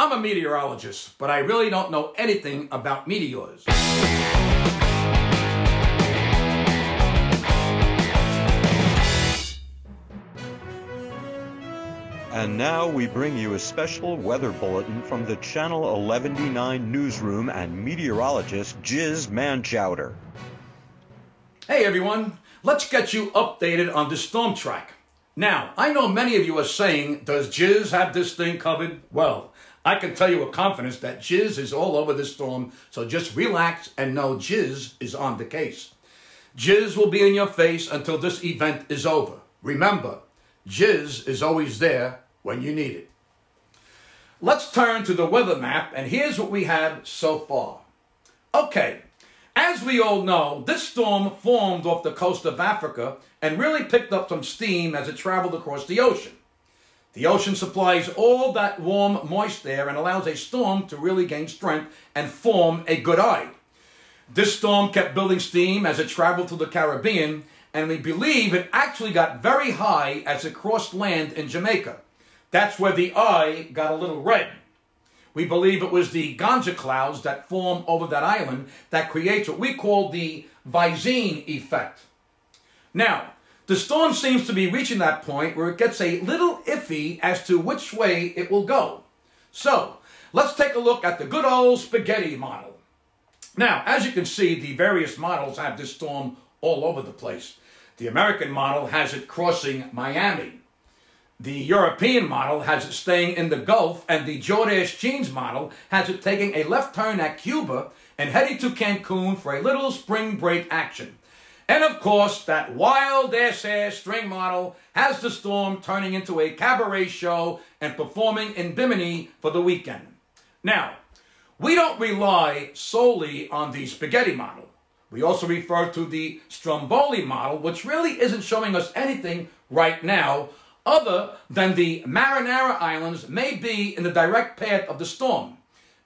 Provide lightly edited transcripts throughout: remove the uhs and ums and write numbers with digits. I'm a meteorologist, but I really don't know anything about meteors. And now we bring you a special weather bulletin from the Channel 119 newsroom and meteorologist Jizz Manchowder. Hey everyone, let's get you updated on the storm track. Now, I know many of you are saying, does Jizz have this thing covered? Well, I can tell you with confidence that Jizz is all over this storm, so just relax and know Jizz is on the case. Jizz will be in your face until this event is over. Remember, Jizz is always there when you need it. Let's turn to the weather map, and here's what we have so far. Okay. As we all know, this storm formed off the coast of Africa and really picked up some steam as it traveled across the ocean. The ocean supplies all that warm, moist air and allows a storm to really gain strength and form a good eye. This storm kept building steam as it traveled through the Caribbean, and we believe it actually got very high as it crossed land in Jamaica. That's where the eye got a little red. We believe it was the ganja clouds that form over that island that creates what we call the Visine effect. Now, the storm seems to be reaching that point where it gets a little iffy as to which way it will go. So, let's take a look at the good old spaghetti model. Now, as you can see, the various models have this storm all over the place. The American model has it crossing Miami. The European model has it staying in the Gulf, and the Jordache Jeans model has it taking a left turn at Cuba and heading to Cancun for a little spring break action. And of course, that wild ass string model has the storm turning into a cabaret show and performing in Bimini for the weekend. Now, we don't rely solely on the spaghetti model. We also refer to the Stromboli model, which really isn't showing us anything right now, other than the Marinara Islands may be in the direct path of the storm.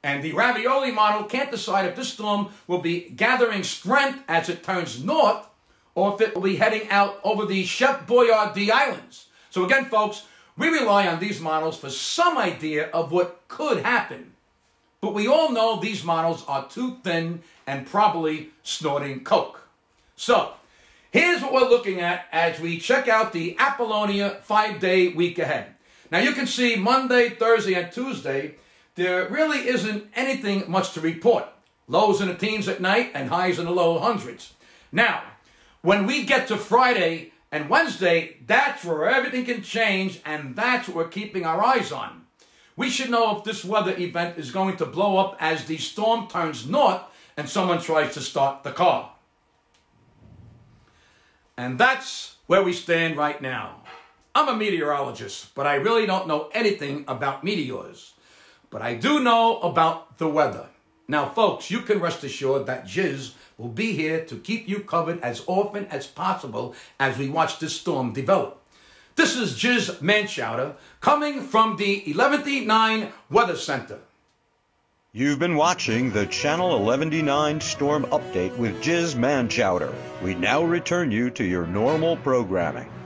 And the Ravioli model can't decide if this storm will be gathering strength as it turns north, or if it will be heading out over the Chef Boyardee Islands. So again, folks, we rely on these models for some idea of what could happen. But we all know these models are too thin and probably snorting coke. So, here's what we're looking at as we check out the Apollonia 5-day week ahead. Now you can see Monday, Thursday, and Tuesday, there really isn't anything much to report. Lows in the teens at night and highs in the low hundreds. Now, when we get to Friday and Wednesday, that's where everything can change, and that's what we're keeping our eyes on. We should know if this weather event is going to blow up as the storm turns north and someone tries to start the car. And that's where we stand right now. I'm a meteorologist, but I really don't know anything about meteors. But I do know about the weather. Now, folks, you can rest assured that Jizz will be here to keep you covered as often as possible as we watch this storm develop. This is Jizz Manchowder coming from the 119 Weather Center. You've been watching the Channel 119 Storm Update with Jizz Manchowder. We now return you to your normal programming.